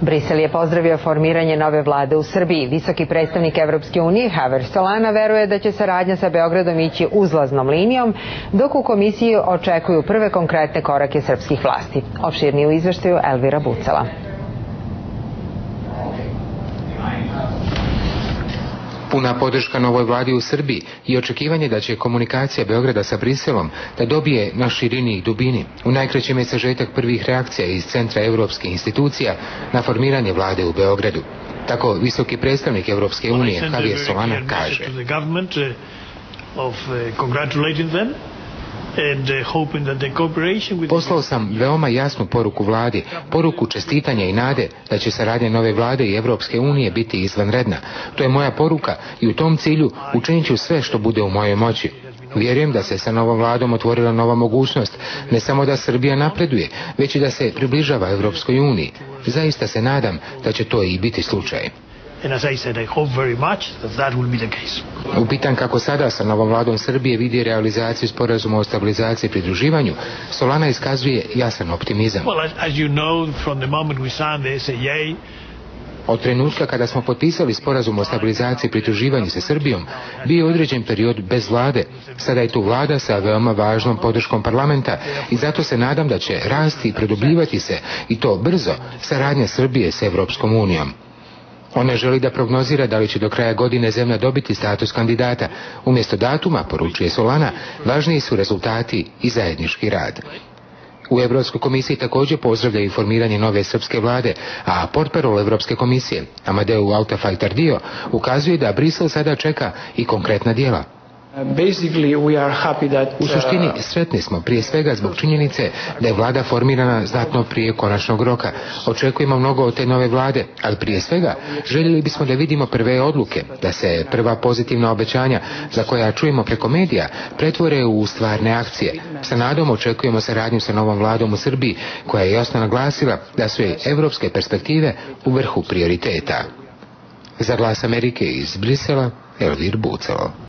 Brisel je pozdravio formiranje nove vlade u Srbiji. Visoki predstavnik Evropske unije Havijer Solana veruje da će saradnja sa Beogradom ići uzlaznom linijom, dok u komisiji očekuju prve konkretne korake srpskih vlasti. Opširnije u izveštaju Elvira Bucala. Puna podrška novoj vladi u Srbiji i očekivanje da će komunikacija Beograda sa Briselom da dobije na širini i dubini. U najkraćem je sažetak prvih reakcija iz Centra evropskih institucija na formiranje vlade u Beogradu. Tako visoki predstavnik Evropske unije Havijer Solana kaže. Poslao sam veoma jasnu poruku vladi, poruku čestitanja i nade da će saradnja nove vlade i Evropske unije biti izvanredna. To je moja poruka i u tom cilju učinit ću sve što bude u mojoj moći. Vjerujem da se sa novom vladom otvorila nova mogućnost, ne samo da Srbija napreduje, već i da se približava Evropskoj uniji. Zaista se nadam da će to i biti slučaj. Upitan kako sada sa novom vladom Srbije vidi realizaciju sporazuma o stabilizaciji i pridruživanju, Solana iskazuje jasan optimizam. Od trenutka kada smo potpisali sporazum o stabilizaciji i pridruživanju sa Srbijom, bio je određen period bez vlade. Sada je tu vlada sa veoma važnom podrškom parlamenta i zato se nadam da će rasti i produbljivati se, i to brzo, saradnja Srbije sa Evropskom unijom. Ona želi da prognozira da li će do kraja godine zemlja dobiti status kandidata. Umjesto datuma, poručuje Solana, važniji su rezultati i zajednički rad. U Evropskoj komisiji također pozdravljaju formiranje nove srpske vlade, a portparol Evropske komisije, Amadeu dio, ukazuje da Brisel sada čeka i konkretna djela. U suštini sretni smo prije svega zbog činjenice da je vlada formirana znatno prije konačnog roka. Očekujemo mnogo od te nove vlade, ali prije svega željeli bismo da vidimo prve odluke, da se prva pozitivna obećanja za koja čujemo preko medija pretvore u stvarne akcije. Sa nadom očekujemo saradnju sa novom vladom u Srbiji, koja je jasno naglasila da su joj evropske perspektive u vrhu prioriteta. Za Glas Amerike iz Brisela, Elvira Bucala.